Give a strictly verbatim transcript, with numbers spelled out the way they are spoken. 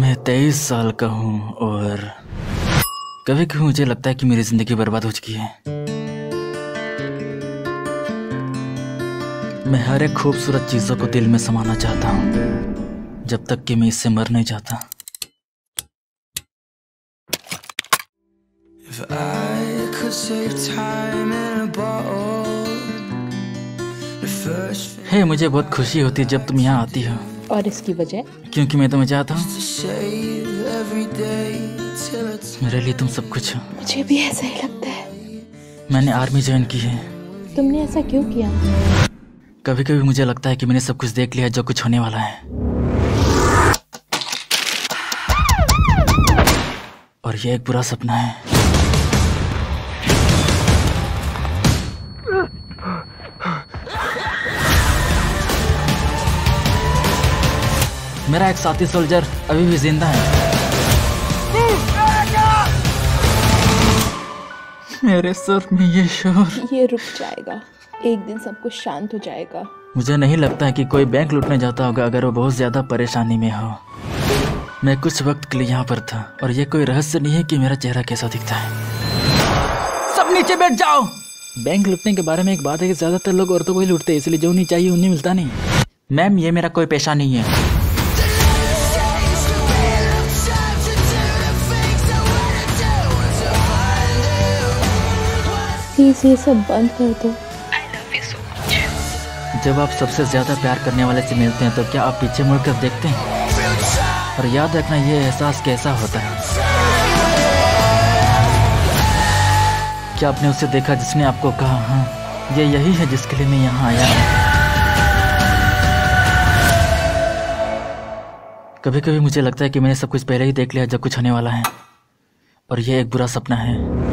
मैं तेईस साल का हूँ और कभी कभी मुझे लगता है कि मेरी जिंदगी बर्बाद हो चुकी है। मैं हर एक खूबसूरत चीज़ों को दिल में समाना चाहता हूँ जब तक कि मैं इससे मर नहीं चाहता। If I could save time in a bottle, hey, मुझे बहुत खुशी होती है जब तुम यहाँ आती हो। और इसकी वजह? क्योंकि मैं तुम्हें चाहता हूँ। मेरे लिए तुम सब कुछ हो। मुझे भी ऐसा ही लगता है। मैंने आर्मी ज्वाइन की है। तुमने ऐसा क्यों किया? कभी कभी मुझे लगता है कि मैंने सब कुछ देख लिया जो कुछ होने वाला है, और यह एक बुरा सपना है। मेरा एक साथी सोल्जर अभी भी जिंदा है। मेरे सर में ये शोर। ये रुक जाएगा, एक दिन सब कुछ शांत हो जाएगा। मुझे नहीं लगता है कि कोई बैंक लूटने जाता होगा अगर वो बहुत ज्यादा परेशानी में हो। मैं कुछ वक्त के लिए यहाँ पर था और ये कोई रहस्य नहीं है कि मेरा चेहरा कैसा दिखता है। सब नीचे बैठ जाओ। बैंक लूटने के बारे में एक बात है कि ज्यादातर लोग औरतों को ही लूटते हैं, इसलिए जो उन्हें चाहिए उन्हें मिलता नहीं। मैम, ये मेरा कोई पेशा नहीं है। ये सब बंद कर दो। I love you so much। जब आप सबसे ज्यादा प्यार करने वाले से मिलते हैं तो क्या आप पीछे मुड़कर देखते हैं? और याद रखना ये एहसास कैसा होता है। क्या आपने उसे देखा जिसने आपको कहा हाँ ये यही है जिसके लिए मैं यहाँ आया हूँ? कभी कभी मुझे लगता है कि मैंने सब कुछ पहले ही देख लिया जो कुछ होने वाला है, और यह एक बुरा सपना है।